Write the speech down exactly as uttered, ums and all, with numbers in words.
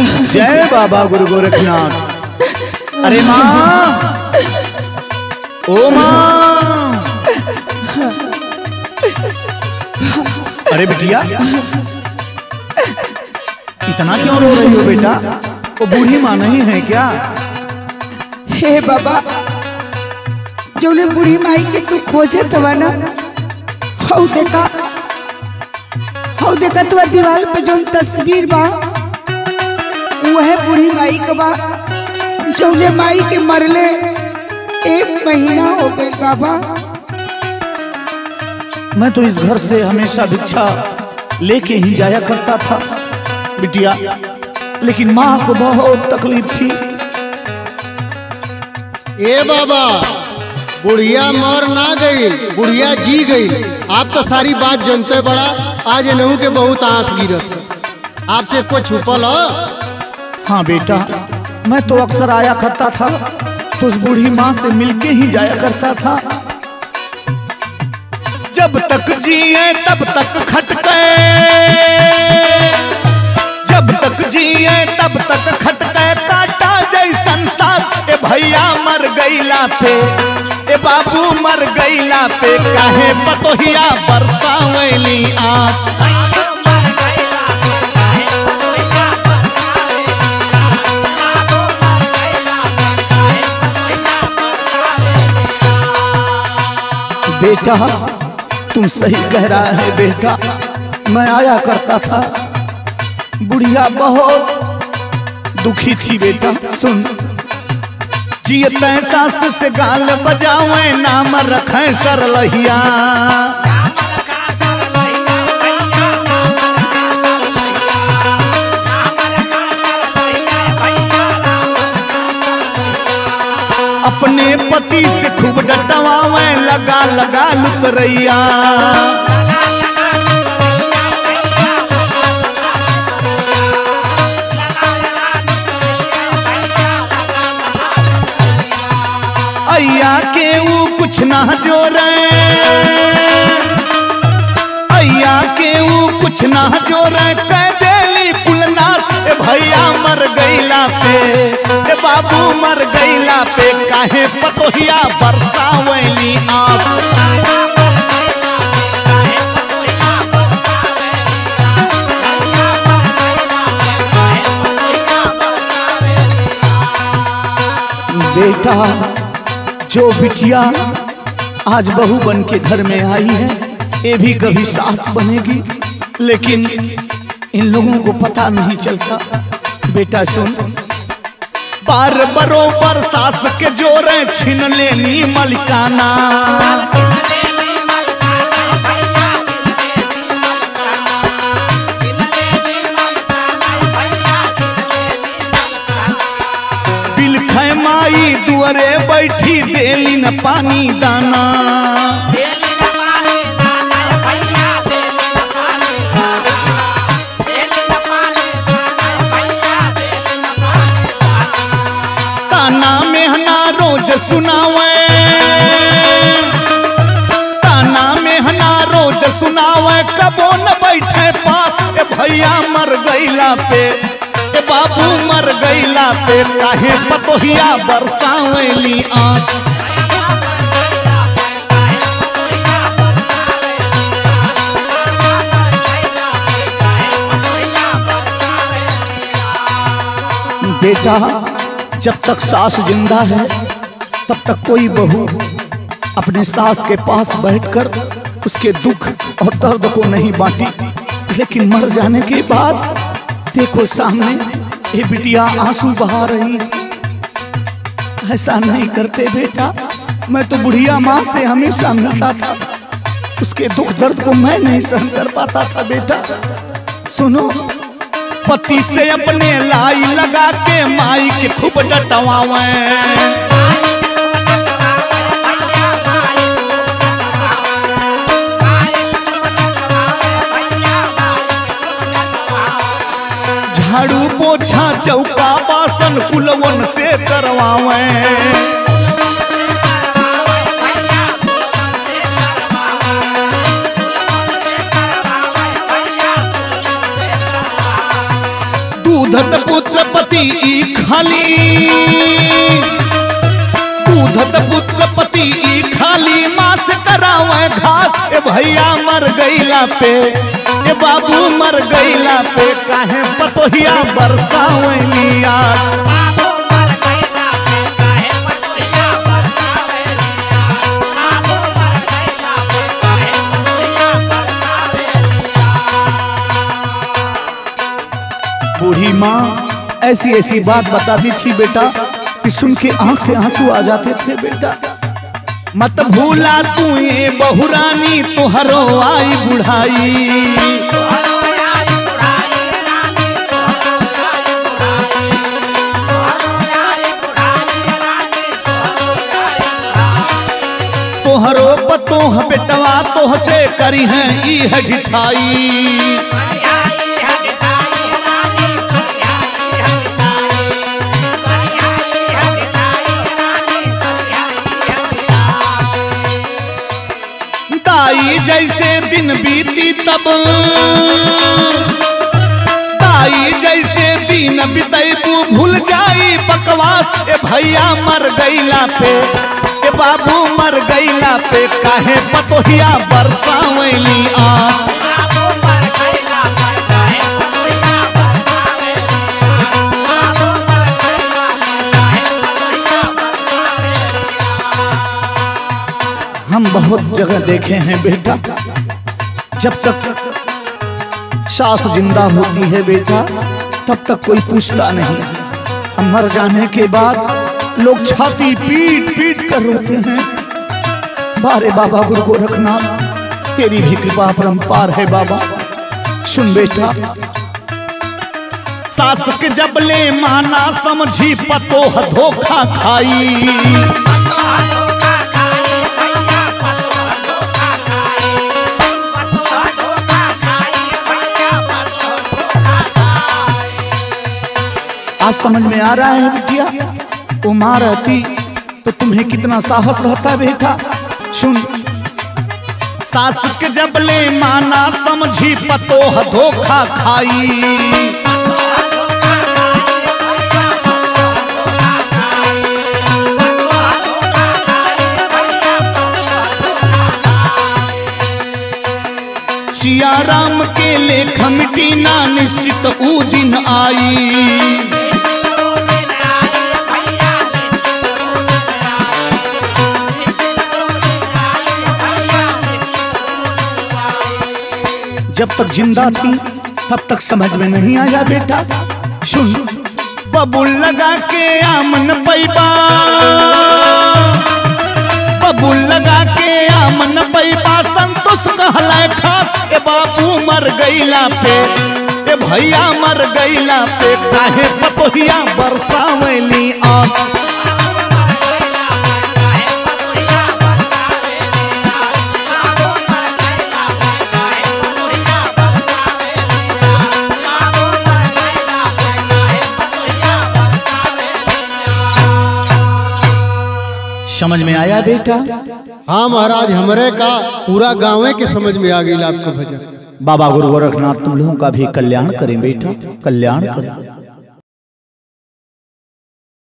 जय बाबा गुरु गोरखनाथ। अरे माँ, ओ माँ, अरे बिटिया इतना क्यों रो रही हो बेटा? वो बूढ़ी माँ नहीं है क्या? हे बाबा, जो ने बूढ़ी माई के तू खोजे तवा ना, हौ देखा, हौ देखा तवा दीवार पे जो तस्वीर बा, वो है बूढ़ी माई का बा। जो ने माई के मरले एक महीना हो गए बाबा। मैं तो इस घर से हमेशा भिक्षा लेके ही जाया करता था बिटिया, लेकिन माँ को बहुत तकलीफ थी। ए बाबा, बुढ़िया मर ना गई, बुढ़िया जी गई। आप तो सारी बात जानते बड़ा। आज नहू के बहुत आंस गिरत, आपसे कुछ छुपल हो? हाँ बेटा, मैं तो अक्सर आया करता था, तो उस बूढ़ी माँ से मिलके ही जाया करता था। जब तक जिए तब तक खटके, जब तक जिए तब तक खटके, काटा जैसन साथ। ए भैया मर गईला पे, ए बाबू मर गईला पे, काहे पतोहिया बरसावली आस। बेटा तुम सही कह रहा है बेटा, मैं आया करता था, बुढ़िया बहुत दुखी थी बेटा। सुन, जियते सास से गाल बजावे, नाम रखे सरलहिया। अपने पति से खूब डटवावे, लगा लगा लुतरैया। अय्या के वो कुछ ना जोरे, अय्या के वो कुछ ना जोरे, कह देली पुलनाथ। ए भैया मर गईला पे, ए बाबू मर गईला पे, काहे पतोहिया बरसावली आस। बेटा, जो बिटिया आज बहू बन के घर में आई है, ये भी कभी सास बनेगी, लेकिन इन लोगों को पता नहीं चलता। बेटा सुन, बार बरोबर सास के जोरे छीन लेनी मलिकाना। बिलखै माई दुआरे बैठी, देली न पानी दाना। सुनावे ताना में हना रोज सुनावे, कबो न बैठे पास। ए भैया मर गईला पे, ए बाबू मर गईला पे, काहे पतोहिया बरसावली आस। बेटा, जब तक सास जिंदा है, तब तक कोई बहू अपने सास के पास बैठकर उसके दुख और दर्द को नहीं बांटी, लेकिन मर जाने के बाद देखो सामने ये बिटिया आंसू बहा रही है। ऐसा नहीं करते बेटा, मैं तो बुढ़िया माँ से हमेशा मिलता था, उसके दुख दर्द को मैं नहीं सहन कर पाता था। बेटा सुनो, पति से अपने लाई लगा के माई के खूब डटवावें। झाड़ू पोछा चौका बासन कुलवन से करवावे, दूध दूधत पुत्र पति खाली, दूधत पुत्र पति खाली माँ से करावे घास। ए भैया मर गईला पे, ए बाबू मर गईला पे काहे पतोहिया बरसावे नियास। बाबू मर गईला पे काहे पतोहिया बरसावे नियास। बाबू मर गईला पे काहे पतोहिया बरसावे नियास। बूढ़ी माँ ऐसी ऐसी बात बताती थी बेटा कि सुन के आंख से आंसू आ जाते थे बेटा। मत भूला तू ये बहुरानी तुहरो आई बुढ़ाई, तुहरो पतो है बेटवा तोह से करी है ई है जिठाई। दाई जैसे दिन बीती तब, दाई जैसे दिन बीतू भूल जाई बकवास। ए भैया मर गईला पे, ए बाबू मर गईला पे काहे पतोहिया बरसावली आस। हम बहुत जगह देखे हैं बेटा, जब तक सांस जिंदा होती है बेटा तब तक कोई पूछता नहीं। मर जाने के बाद लोग छाती पीट पीट कर रोते हैं। बारे बाबा गुरु गोरखनाथ तेरी भी कृपा परंपार है बाबा। सुन बेटा, सास के जबले माना समझी पतोह धोखा खाई, समझ में आ रहा है बिटिया। वो माँ रहती तो तुम्हें कितना साहस रहता बेटा। सुन, सास के जबले माना समझी पतोह धोखा खाई, सिया राम के लेख मिटी ना निश्चित ऊ दिन आई। जब तक जिंदा थी तब तक समझ में नहीं आया बेटा। सुन, बबुल लगा के आमन पैबा, बबुल लगा के आमन पैबा संतुष्ट कहला खास। ए बाबू मर गईला पे, ए भैया मर गईला पे काहे पतोहिया बरसावली आस। समझ में आया बेटा? हाँ महाराज, हमरे का पूरा गाँव के समझ में आ गई आपका भजन। बाबा गुरु गोरखनाथ तुम लोगों का भी कल्याण करें बेटा, कल्याण करें।